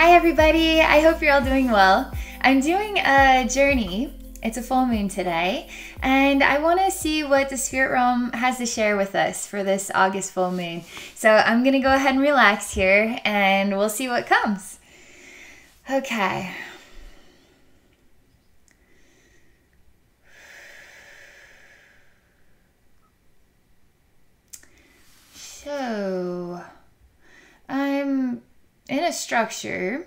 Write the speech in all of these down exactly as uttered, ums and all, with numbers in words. Hi everybody, I hope you're all doing well. I'm doing a journey, it's a full moon today, and I want to see what the spirit realm has to share with us for this August full moon. So I'm going to go ahead and relax here and we'll see what comes. Okay. So I'm in a structure,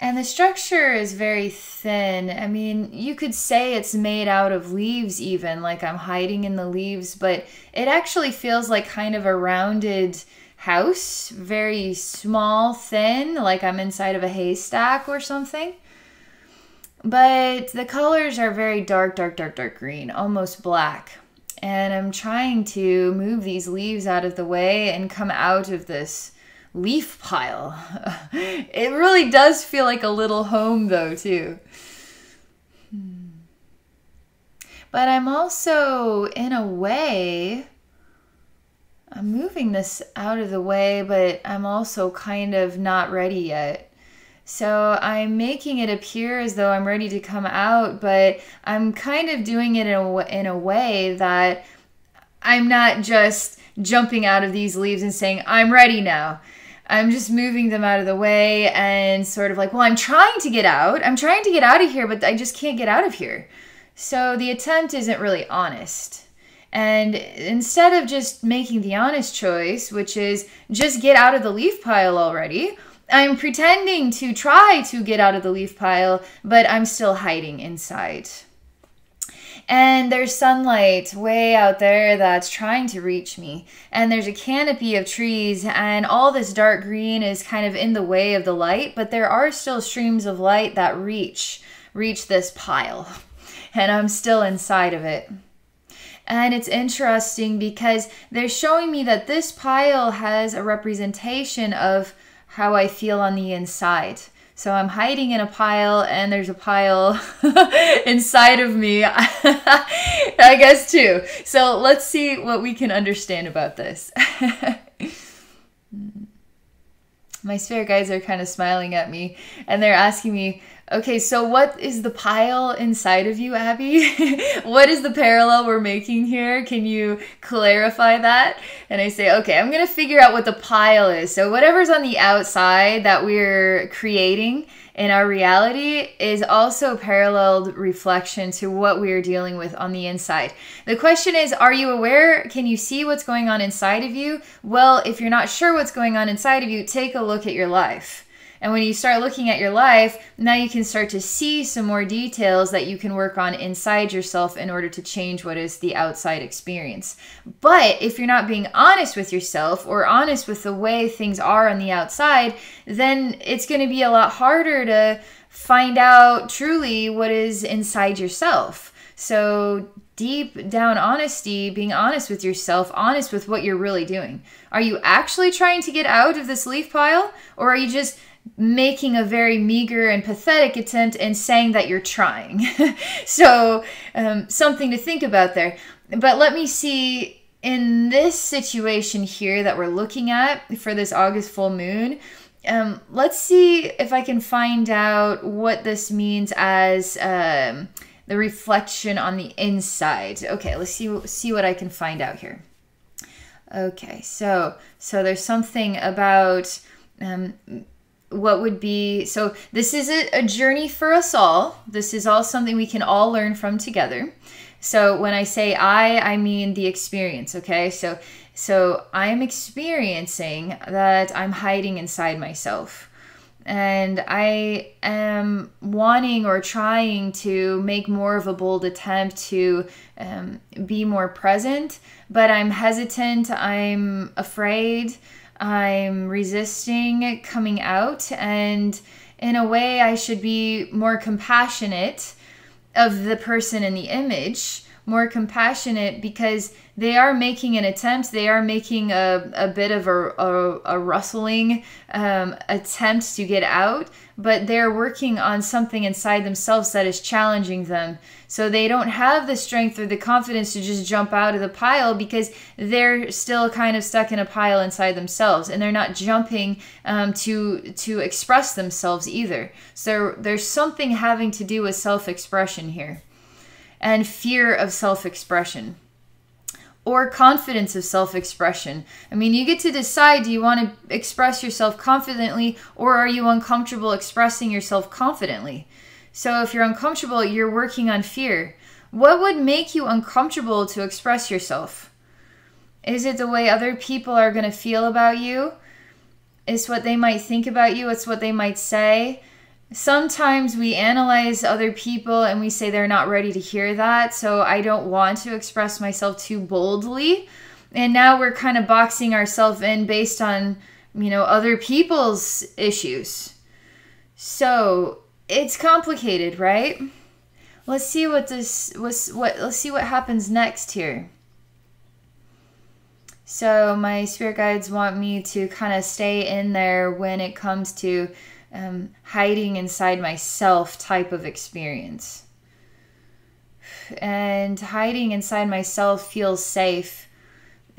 and the structure is very thin. I mean, you could say it's made out of leaves even, like I'm hiding in the leaves, but it actually feels like kind of a rounded house, very small, thin, like I'm inside of a haystack or something. But the colors are very dark, dark, dark, dark green, almost black. And I'm trying to move these leaves out of the way and come out of this leaf pile. It really does feel like a little home though, too. But I'm also, in a way, I'm moving this out of the way, but I'm also kind of not ready yet. So I'm making it appear as though I'm ready to come out, but I'm kind of doing it in a, in a way that I'm not just jumping out of these leaves and saying, I'm ready now. I'm just moving them out of the way and sort of like, well, I'm trying to get out. I'm trying to get out of here, but I just can't get out of here. So the attempt isn't really honest. And instead of just making the honest choice, which is just get out of the leaf pile already, I'm pretending to try to get out of the leaf pile, but I'm still hiding inside. And there's sunlight way out there that's trying to reach me. And there's a canopy of trees, and all this dark green is kind of in the way of the light, but there are still streams of light that reach, reach this pile. And I'm still inside of it. And it's interesting because they're showing me that this pile has a representation of how I feel on the inside. So I'm hiding in a pile, and there's a pile inside of me, I guess, too. So let's see what we can understand about this. My spirit guides are kind of smiling at me, and they're asking me, okay, so what is the pile inside of you, Abby? What is the parallel we're making here? Can you clarify that? And I say, okay, I'm going to figure out what the pile is. So whatever's on the outside that we're creating in our reality is also paralleled reflection to what we are dealing with on the inside. The question is, are you aware? Can you see what's going on inside of you? Well, if you're not sure what's going on inside of you, take a look at your life. And when you start looking at your life, now you can start to see some more details that you can work on inside yourself in order to change what is the outside experience. But if you're not being honest with yourself or honest with the way things are on the outside, then it's going to be a lot harder to find out truly what is inside yourself. So deep down honesty, being honest with yourself, honest with what you're really doing. Are you actually trying to get out of this leaf pile, or are you just making a very meager and pathetic attempt and saying that you're trying? So um, something to think about there. But let me see, in this situation here that we're looking at for this August full moon, um, let's see if I can find out what this means as um, the reflection on the inside. Okay, let's see, see what I can find out here. Okay, so, so there's something about... Um, what would be, so this is a, a journey for us all. This is all something we can all learn from together. So when I say I, I mean the experience, okay? So, so I'm experiencing that I'm hiding inside myself. And I am wanting or trying to make more of a bold attempt to um, be more present, but I'm hesitant, I'm afraid, I'm resisting coming out, and in a way I should be more compassionate of the person in the image more compassionate, because they are making an attempt. They are making a, a bit of a, a, a rustling um, attempt to get out, but they're working on something inside themselves that is challenging them. So they don't have the strength or the confidence to just jump out of the pile, because they're still kind of stuck in a pile inside themselves, and they're not jumping um, to to express themselves either. So there's something having to do with self-expression here, and fear of self-expression, or confidence of self-expression. I mean, you get to decide, do you want to express yourself confidently, or are you uncomfortable expressing yourself confidently? So if you're uncomfortable, you're working on fear. What would make you uncomfortable to express yourself? Is it the way other people are going to feel about you? It's what they might think about you. It's what they might say. Sometimes we analyze other people and we say they're not ready to hear that, so I don't want to express myself too boldly. And now we're kind of boxing ourselves in based on, you know, other people's issues. So it's complicated, right? Let's see what this was. What let's see what happens next here. So my spirit guides want me to kind of stay in there when it comes to Um, hiding inside myself type of experience. And hiding inside myself feels safe.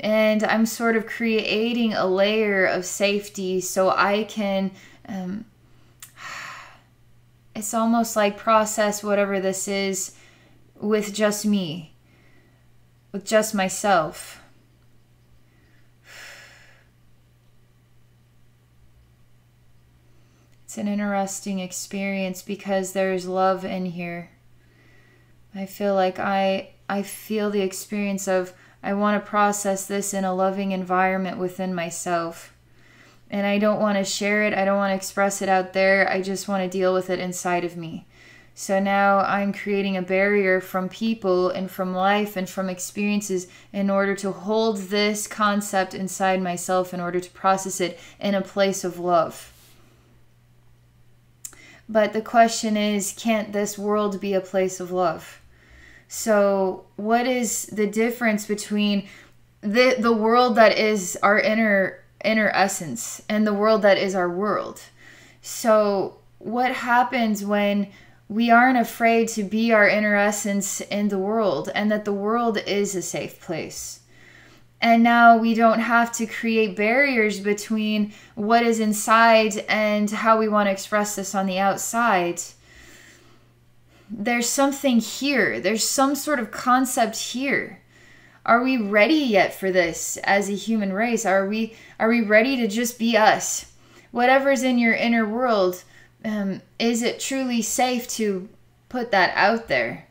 And I'm sort of creating a layer of safety so I can, um, it's almost like process whatever this is with just me, with just myself. It's an interesting experience because there's love in here. I feel like I I feel the experience of I want to process this in a loving environment within myself. And I don't want to share it. I don't want to express it out there. I just want to deal with it inside of me. So now I'm creating a barrier from people and from life and from experiences in order to hold this concept inside myself, in order to process it in a place of love. But the question is, can't this world be a place of love? So what is the difference between the, the world that is our inner, inner essence and the world that is our world? So what happens when we aren't afraid to be our inner essence in the world, and that the world is a safe place? And now we don't have to create barriers between what is inside and how we want to express this on the outside. There's something here. There's some sort of concept here. Are we ready yet for this as a human race? Are we, are we ready to just be us? Whatever's in your inner world, um, is it truly safe to put that out there?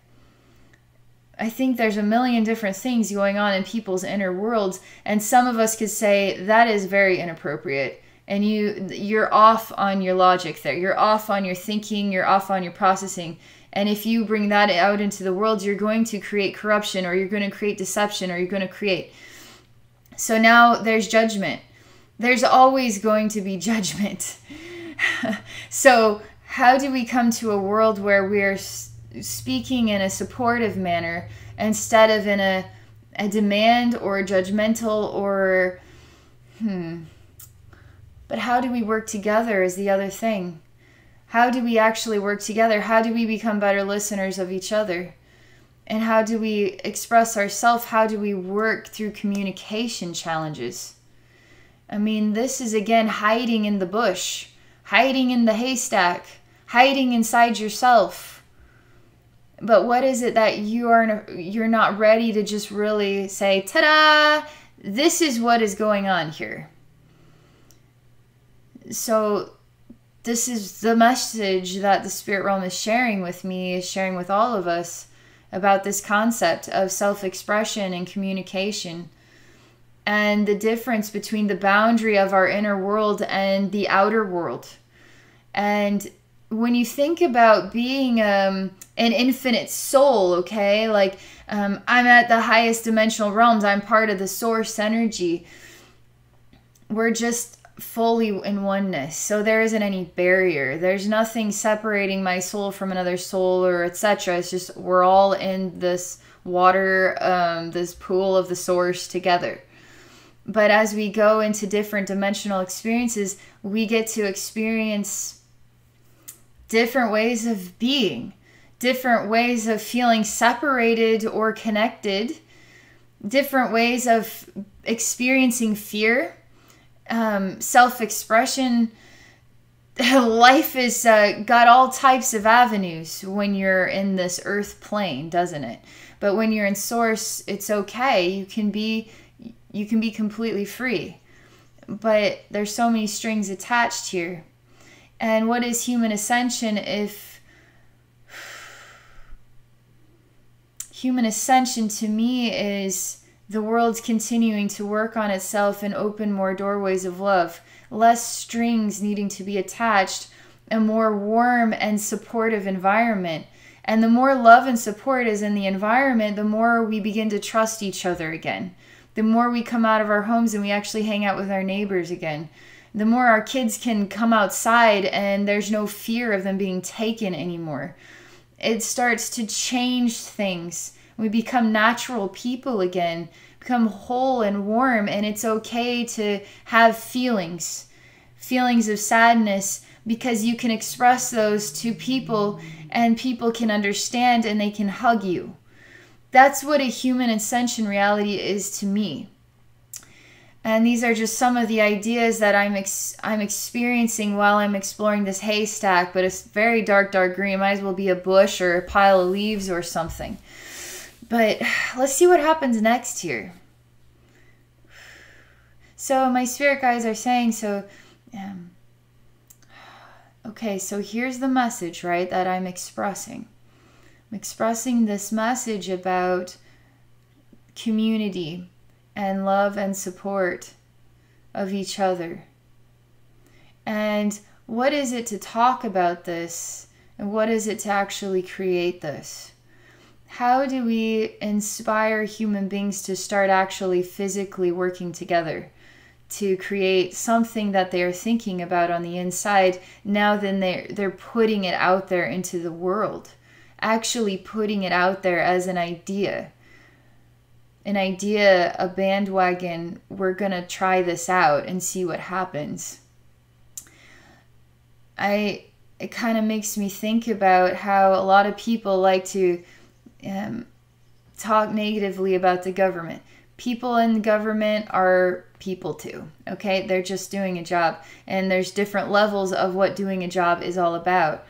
I think there's a million different things going on in people's inner worlds, and some of us could say that is very inappropriate, and you you're off on your logic there. You're off on your thinking, you're off on your processing. And if you bring that out into the world, you're going to create corruption, or you're going to create deception, or you're going to create. So now there's judgment. There's always going to be judgment. So how do we come to a world where we're speaking in a supportive manner instead of in a, a demand or a judgmental or hmm but how do we work together is the other thing. How do we actually work together? How do we become better listeners of each other? And how do we express ourselves? How do we work through communication challenges? I mean, this is again hiding in the bush, hiding in the haystack, hiding inside yourself. But what is it that you are, you're not ready to just really say, ta-da, this is what is going on here. So this is the message that the spirit realm is sharing with me, is sharing with all of us about this concept of self-expression and communication, and the difference between the boundary of our inner world and the outer world. And when you think about being um, an infinite soul, okay, like um, I'm at the highest dimensional realms, I'm part of the source energy, we're just fully in oneness. So there isn't any barrier. There's nothing separating my soul from another soul or et cetera. It's just we're all in this water um, this pool of the source together. But as we go into different dimensional experiences, we get to experience different ways of being, different ways of feeling separated or connected, different ways of experiencing fear, um, self-expression. Life is uh, got all types of avenues when you're in this earth plane, doesn't it? But when you're in source, it's okay. You can be you can be completely free. But there's so many strings attached here. And what is human ascension if human ascension to me is the world's continuing to work on itself and open more doorways of love, less strings needing to be attached, a more warm and supportive environment. And the more love and support is in the environment, the more we begin to trust each other again. The more we come out of our homes and we actually hang out with our neighbors again. The more our kids can come outside and there's no fear of them being taken anymore. It starts to change things. We become natural people again, become whole and warm, and it's okay to have feelings, feelings of sadness, because you can express those to people and people can understand and they can hug you. That's what a human ascension reality is to me. And these are just some of the ideas that I'm ex I'm experiencing while I'm exploring this haystack, but it's very dark, dark green. Might as well be a bush or a pile of leaves or something. But let's see what happens next here. So my spirit guides are saying, so, um, okay, so here's the message, right, that I'm expressing. I'm expressing this message about community and love and support of each other. And what is it to talk about this? And what is it to actually create this? How do we inspire human beings to start actually physically working together to create something that they are thinking about on the inside? Now then they're, they're putting it out there into the world, actually putting it out there as an idea, an idea, a bandwagon. We're going to try this out and see what happens. I, it kind of makes me think about how a lot of people like to Um, talk negatively about the government. People in the government are people too, okay? They're just doing a job, and there's different levels of what doing a job is all about.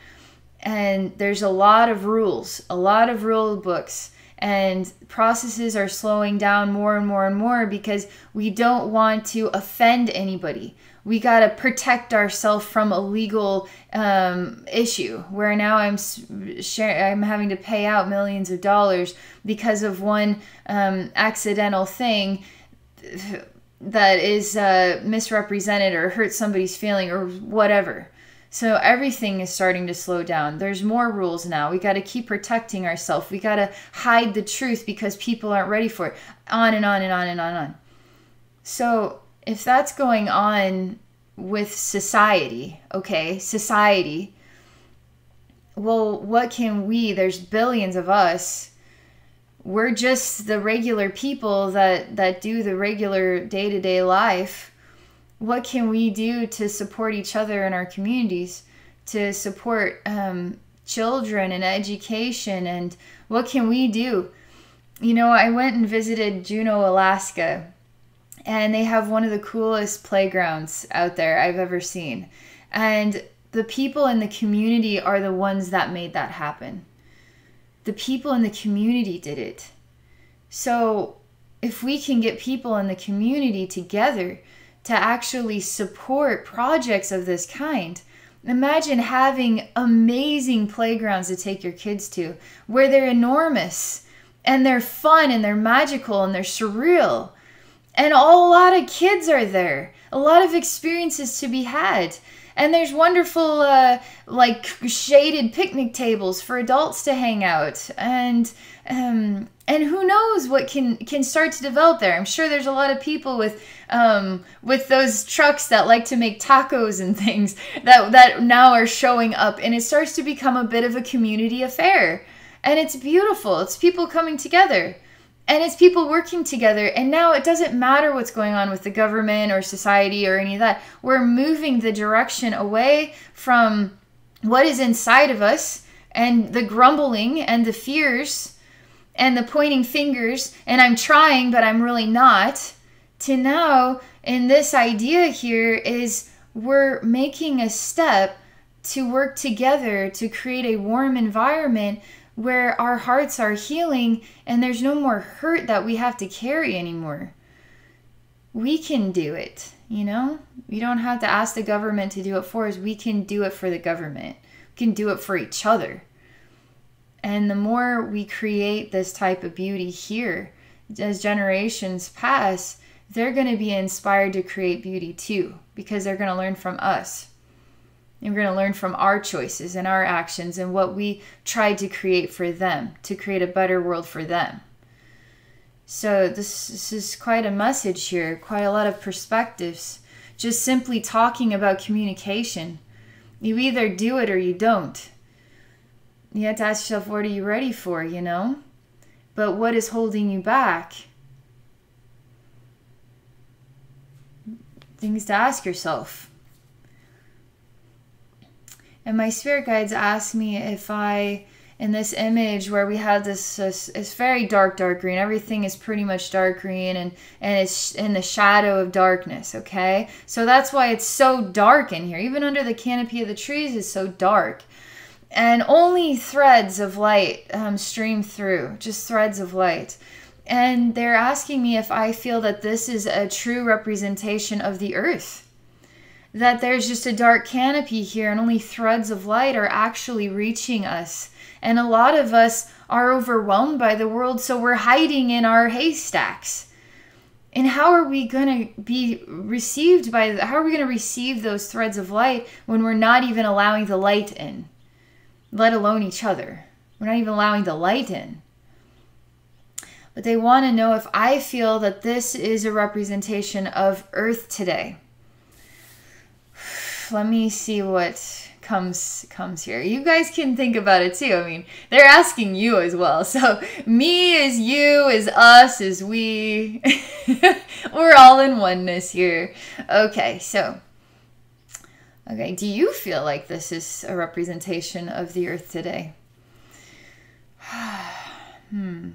And there's a lot of rules, a lot of rule books, and processes are slowing down more and more and more because we don't want to offend anybody. We got to protect ourselves from a legal um, issue where now I'm share I'm having to pay out millions of dollars because of one um, accidental thing that is uh, misrepresented or hurts somebody's feeling or whatever. So everything is starting to slow down. There's more rules now. We got to keep protecting ourselves. We got to hide the truth because people aren't ready for it. On and on and on and on and on. So if that's going on with society, okay, society, well, what can we, there's billions of us, we're just the regular people that, that do the regular day-to-day life. What can we do to support each other in our communities, to support um, children and education, and what can we do? You know, I went and visited Juneau, Alaska, and they have one of the coolest playgrounds out there I've ever seen. And the people in the community are the ones that made that happen. The people in the community did it. So if we can get people in the community together to actually support projects of this kind, imagine having amazing playgrounds to take your kids to where they're enormous and they're fun and they're magical and they're surreal. And a lot of kids are there. A lot of experiences to be had. And there's wonderful, uh, like, shaded picnic tables for adults to hang out. And um, and who knows what can can start to develop there. I'm sure there's a lot of people with um, with those trucks that like to make tacos and things that, that now are showing up. And it starts to become a bit of a community affair. And it's beautiful. It's people coming together. And it's people working together. And now it doesn't matter what's going on with the government or society or any of that. We're moving the direction away from what is inside of us and the grumbling and the fears and the pointing fingers and I'm trying but I'm really not, to now in this idea here is we're making a step to work together to create a warm environment where our hearts are healing and there's no more hurt that we have to carry anymore. We can do it, you know? You don't have to ask the government to do it for us. We can do it for the government. We can do it for each other. And the more we create this type of beauty here, as generations pass, they're going to be inspired to create beauty too, because they're going to learn from us. And we're going to learn from our choices and our actions and what we tried to create for them, to create a better world for them. So this, this is quite a message here, quite a lot of perspectives. Just simply talking about communication. You either do it or you don't. You have to ask yourself, what are you ready for, you know? But what is holding you back? Things to ask yourself. And my spirit guides asked me if I, in this image where we had this, this, it's very dark, dark green. Everything is pretty much dark green and, and it's in the shadow of darkness, okay? So that's why it's so dark in here. Even under the canopy of the trees, it's so dark. And only threads of light um, stream through, just threads of light. And they're asking me if I feel that this is a true representation of the earth. That there's just a dark canopy here and only threads of light are actually reaching us. And a lot of us are overwhelmed by the world, so we're hiding in our haystacks. And how are we going to be received by, how are we going to receive those threads of light when we're not even allowing the light in, let alone each other? We're not even allowing the light in. But they want to know if I feel that this is a representation of Earth today. Let me see what comes comes here. You guys can think about it too. I mean, they're asking you as well. So me is you, is us, is we. We're all in oneness here. Okay, so. Okay, do you feel like this is a representation of the earth today? hmm.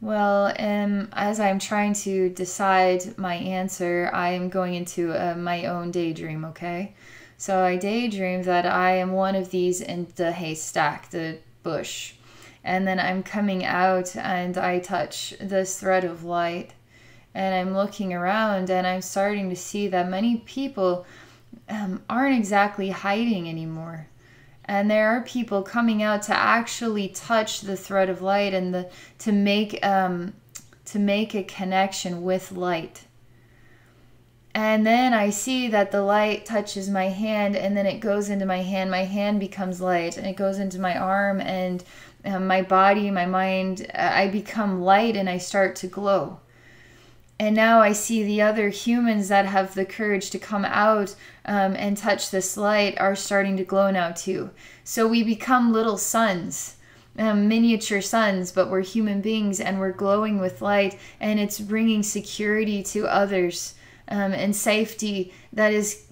Well, um, as I'm trying to decide my answer, I am going into uh, my own daydream, okay? So I daydream that I am one of these in the haystack, the bush. And then I'm coming out and I touch this thread of light. And I'm looking around and I'm starting to see that many people um, aren't exactly hiding anymore. And there are people coming out to actually touch the thread of light and the, to make um, to make a connection with light. And then I see that the light touches my hand and then it goes into my hand. My hand becomes light and it goes into my arm and um, my body, my mind, I become light and I start to glow. And now I see the other humans that have the courage to come out um, and touch this light are starting to glow now too. So we become little suns, um, miniature suns, but we're human beings and we're glowing with light, and it's bringing security to others um, and safety that is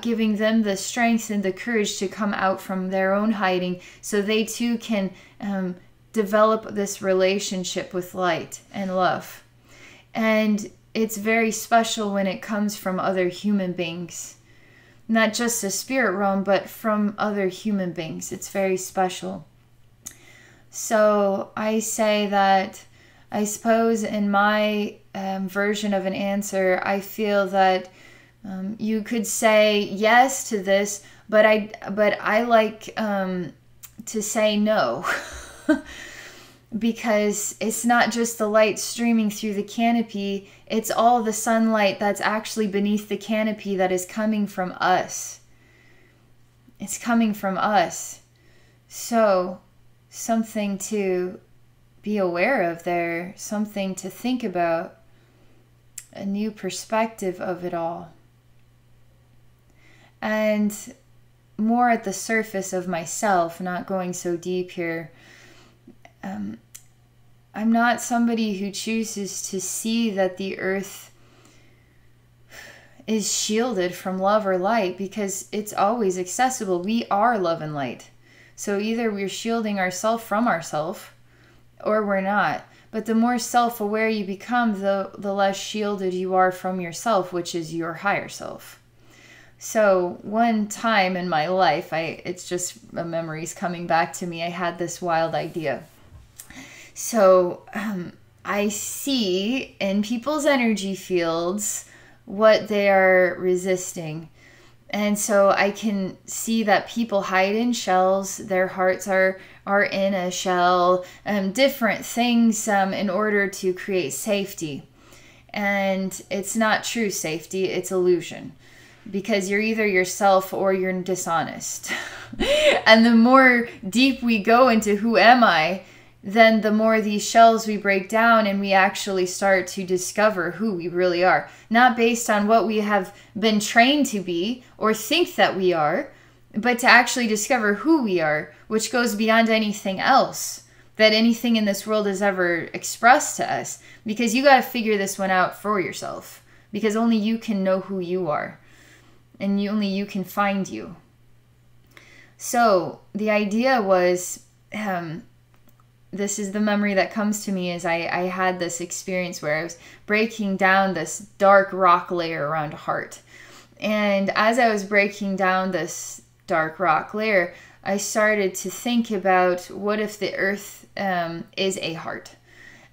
giving them the strength and the courage to come out from their own hiding so they too can um, develop this relationship with light and love. And it's very special when it comes from other human beings. Not just the spirit realm, but from other human beings. It's very special. So I say that, I suppose in my um, version of an answer, I feel that um, you could say yes to this, but I, but I like um, to say no. Because it's not just the light streaming through the canopy, it's all the sunlight that's actually beneath the canopy that is coming from us. It's coming from us. So, something to be aware of there, something to think about, a new perspective of it all. And more at the surface of myself, not going so deep here. Um, I'm not somebody who chooses to see that the earth is shielded from love or light, because it's always accessible. We are love and light. So either we're shielding ourselves from ourselves or we're not. But the more self-aware you become, the, the less shielded you are from yourself, which is your higher self. So one time in my life, I it's just a memory's coming back to me, I had this wild idea. So um, I see in people's energy fields what they are resisting. And so I can see that people hide in shells, their hearts are, are in a shell, um, different things um, in order to create safety. And it's not true safety, it's illusion. Because you're either yourself or you're dishonest. And the more deep we go into who am I, then the more these shells we break down and we actually start to discover who we really are. Not based on what we have been trained to be or think that we are, but to actually discover who we are, which goes beyond anything else that anything in this world has ever expressed to us. Because you got to figure this one out for yourself. Because only you can know who you are. And you, only you can find you. So the idea was... Um, this is the memory that comes to me, is I, I had this experience where I was breaking down this dark rock layer around a heart. And as I was breaking down this dark rock layer, I started to think about, what if the earth um, is a heart?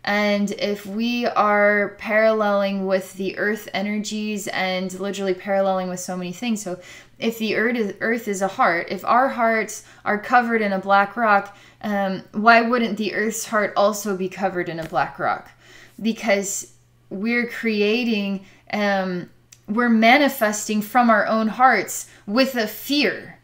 And if we are paralleling with the earth energies and literally paralleling with so many things. So if the earth is, earth is a heart, if our hearts are covered in a black rock, um, why wouldn't the earth's heart also be covered in a black rock? Because we're creating, um, we're manifesting from our own hearts with a fear,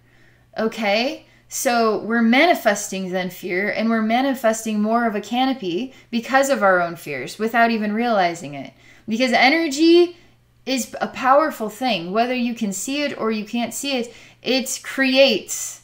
okay? So we're manifesting then fear, and we're manifesting more of a canopy because of our own fears without even realizing it. Because energy is a powerful thing. Whether you can see it or you can't see it, it creates.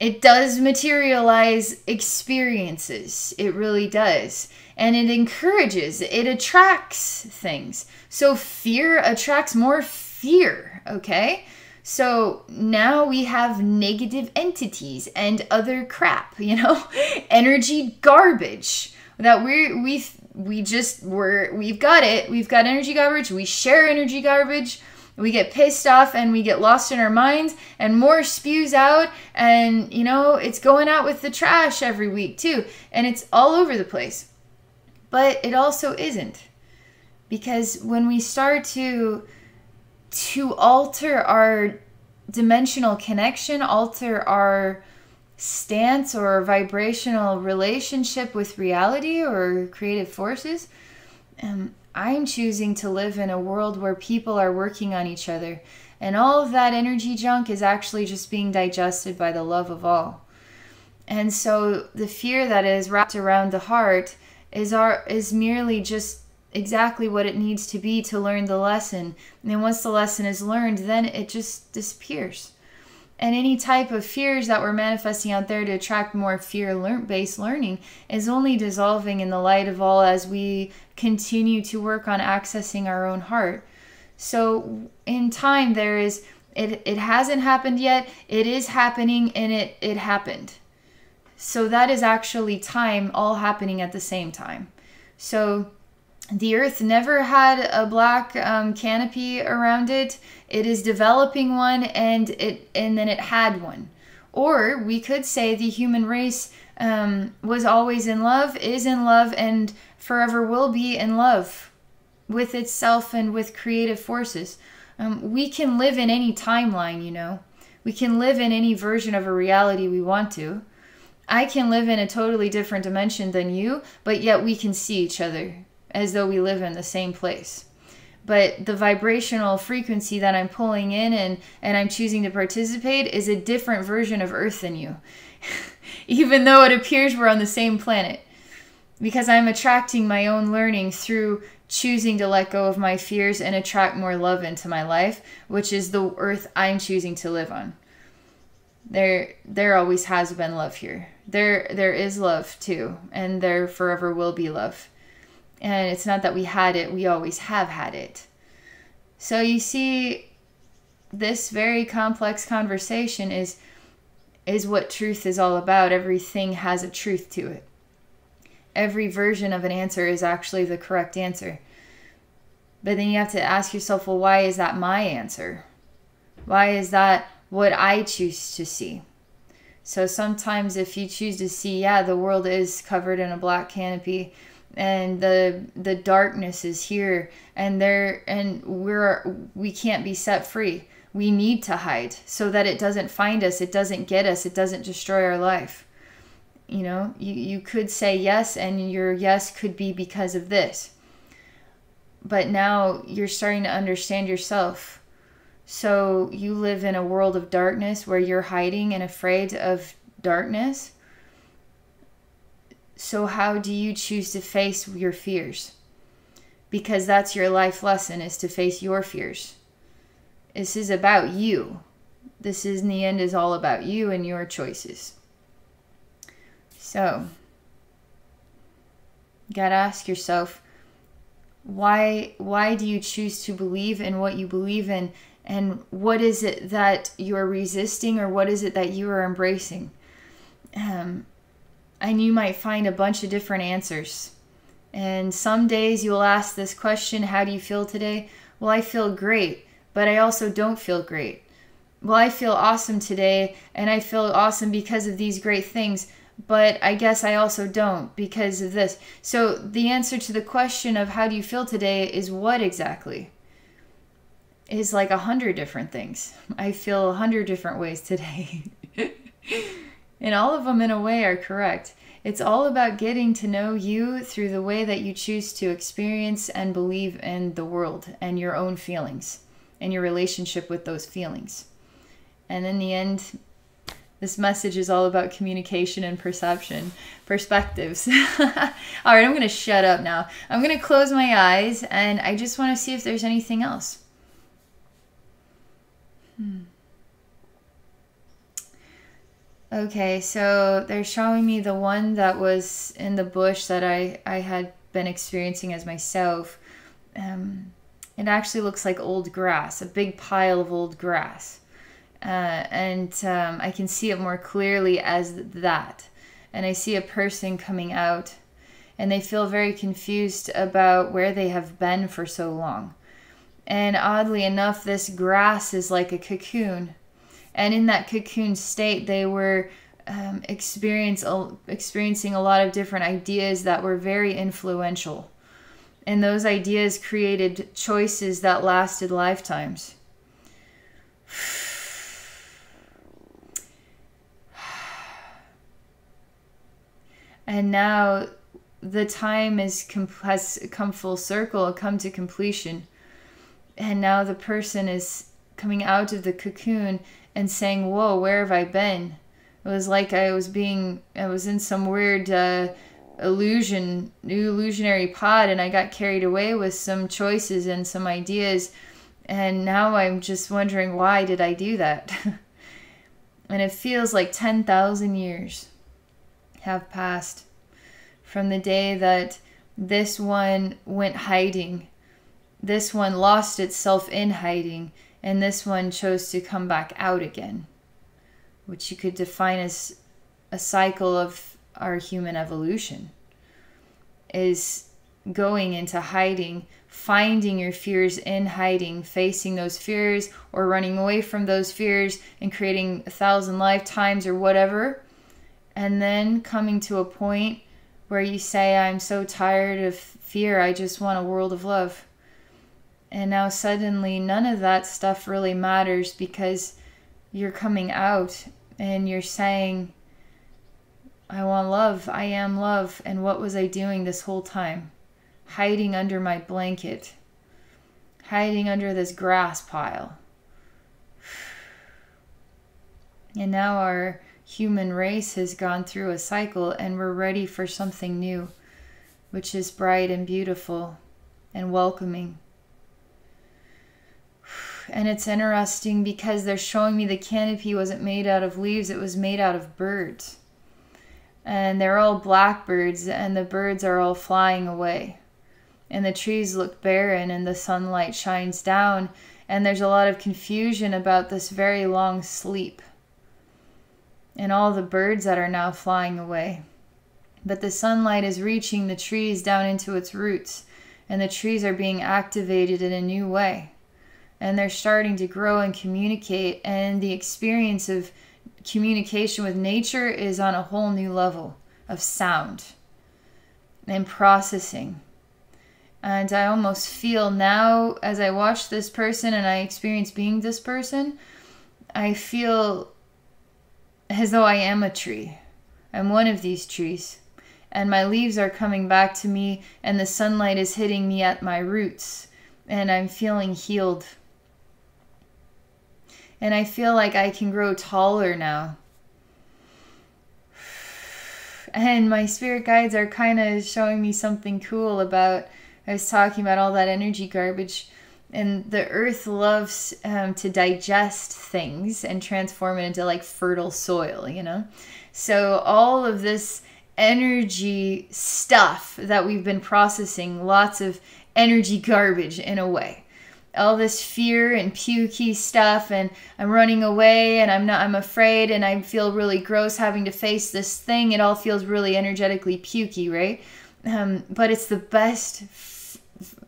It does materialize experiences. It really does. And it encourages. It attracts things. So fear attracts more fear, okay? So now we have negative entities and other crap, you know, energy garbage that we we we just we're we've got it. We've got energy garbage. We share energy garbage. We get pissed off and we get lost in our minds, and more spews out, and you know, it's going out with the trash every week too, and it's all over the place. But it also isn't, because when we start to to alter our dimensional connection, alter our stance or vibrational relationship with reality or creative forces, um, I'm choosing to live in a world where people are working on each other, and all of that energy junk is actually just being digested by the love of all. And so the fear that is wrapped around the heart is our is merely just exactly what it needs to be to learn the lesson. And then once the lesson is learned, then it just disappears. And any type of fears that we're manifesting out there to attract more fear-based learning is only dissolving in the light of all as we continue to work on accessing our own heart. So in time, there is, it, it hasn't happened yet, it is happening, and it, it happened. So that is actually time all happening at the same time. So the earth never had a black um, canopy around it. It is developing one, and it and then it had one. Or we could say the human race um, was always in love, is in love, and forever will be in love with itself and with creative forces. Um, we can live in any timeline, you know. We can live in any version of a reality we want to. I can live in a totally different dimension than you, but yet we can see each other as though we live in the same place. But the vibrational frequency that I'm pulling in and, and I'm choosing to participate is a different version of Earth than you, even though it appears we're on the same planet, because I'm attracting my own learning through choosing to let go of my fears and attract more love into my life, which is the Earth I'm choosing to live on. there there always has been love here. There there is love too, and there forever will be love. And it's not that we had it, we always have had it. So you see, this very complex conversation is is what truth is all about. Everything has a truth to it. Every version of an answer is actually the correct answer. But then you have to ask yourself, well, why is that my answer? Why is that what I choose to see? So sometimes if you choose to see, yeah, the world is covered in a black canopy and the the darkness is here, and there and we're we can't be set free. We need to hide so that it doesn't find us, it doesn't get us, it doesn't destroy our life. You know, you, you could say yes, and your yes could be because of this. But now you're starting to understand yourself. So you live in a world of darkness where you're hiding and afraid of darkness. So how do you choose to face your fears? Because that's your life lesson, is to face your fears. This is about you. This is, in the end, is all about you and your choices. So, you gotta ask yourself, why, why do you choose to believe in what you believe in? And what is it that you're resisting, or what is it that you are embracing? Um, and you might find a bunch of different answers. And some days you'll ask this question, how do you feel today? Well, I feel great, but I also don't feel great. Well, I feel awesome today, and I feel awesome because of these great things, but I guess I also don't because of this. So the answer to the question of how do you feel today is what exactly? Is like a hundred different things. I feel a hundred different ways today. And all of them in a way are correct. It's all about getting to know you through the way that you choose to experience and believe in the world and your own feelings and your relationship with those feelings. And in the end, this message is all about communication and perception, perspectives. All right, I'm gonna shut up now. I'm gonna close my eyes, and I just wanna see if there's anything else. Hmm. Okay, so they're showing me the one that was in the bush that I, I had been experiencing as myself. Um, it actually looks like old grass, a big pile of old grass. Uh, and um, I can see it more clearly as that. And I see a person coming out, and they feel very confused about where they have been for so long. And oddly enough, this grass is like a cocoon. And in that cocoon state, they were um, experience, uh, experiencing a lot of different ideas that were very influential. And those ideas created choices that lasted lifetimes. And now the time is has come full circle, come to completion. And now the person is coming out of the cocoon and saying, whoa, where have I been? It was like I was being, I was in some weird uh, illusion, illusionary pod, and I got carried away with some choices and some ideas. And now I'm just wondering, why did I do that? And it feels like ten thousand years have passed from the day that this one went hiding, this one lost itself in hiding, and this one chose to come back out again, which you could define as a cycle of our human evolution, is going into hiding, finding your fears in hiding, facing those fears or running away from those fears and creating a thousand lifetimes or whatever. And then coming to a point where you say, I'm so tired of fear, I just want a world of love. And now suddenly none of that stuff really matters, because you're coming out and you're saying, I want love, I am love, and what was I doing this whole time? Hiding under my blanket, hiding under this grass pile. And now our human race has gone through a cycle, and we're ready for something new, which is bright and beautiful and welcoming. and it's interesting because they're showing me the canopy wasn't made out of leaves, it was made out of birds. And they're all blackbirds, and the birds are all flying away. And the trees look barren, and the sunlight shines down, and there's a lot of confusion about this very long sleep. And all the birds that are now flying away. But the sunlight is reaching the trees down into its roots, and the trees are being activated in a new way. And they're starting to grow and communicate, and the experience of communication with nature is on a whole new level of sound and processing. And I almost feel now, as I watch this person and I experience being this person, I feel as though I am a tree. I'm one of these trees, and my leaves are coming back to me, and the sunlight is hitting me at my roots, and I'm feeling healed. And I feel like I can grow taller now. And my spirit guides are kind of showing me something cool about, I was talking about all that energy garbage, and the earth loves um, to digest things and transform it into like fertile soil, you know? So all of this energy stuff that we've been processing, lots of energy garbage in a way. All this fear and pukey stuff, and I'm running away, and I'm not, I'm afraid, and I feel really gross having to face this thing. It all feels really energetically pukey, right? Um, but it's the best f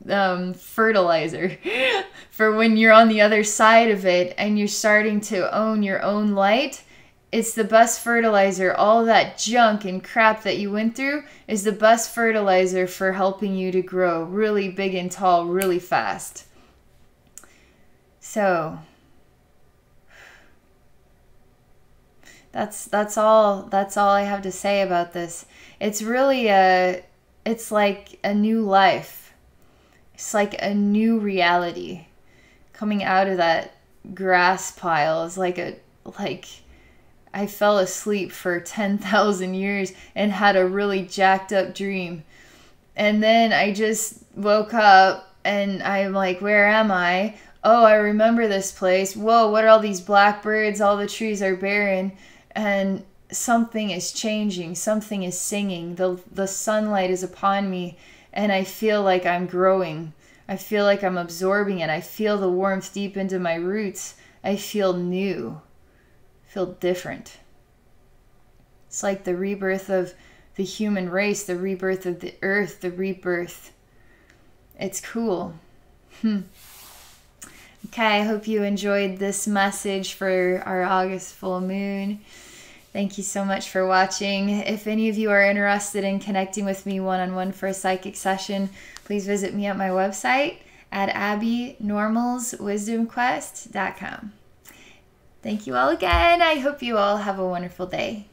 um, fertilizer for when you're on the other side of it and you're starting to own your own light. It's the best fertilizer. All that junk and crap that you went through is the best fertilizer for helping you to grow really big and tall really fast. So that's that's all that's all I have to say about this. It's really a it's like a new life. It's like a new reality coming out of that grass pile. Is like a like I fell asleep for ten thousand years and had a really jacked up dream. And then I just woke up and I'm like, where am I? Oh, I remember this place. Whoa, what are all these blackbirds? All the trees are barren. And something is changing. Something is singing. The, the sunlight is upon me. And I feel like I'm growing. I feel like I'm absorbing it. I feel the warmth deep into my roots. I feel new. I feel different. It's like the rebirth of the human race. The rebirth of the earth. The rebirth. It's cool. Hmm. Okay, I hope you enjoyed this message for our August full moon. Thank you so much for watching. If any of you are interested in connecting with me one-on-one for a psychic session, please visit me at my website at Abbey Normals Wisdom Quest dot com. Thank you all again. I hope you all have a wonderful day.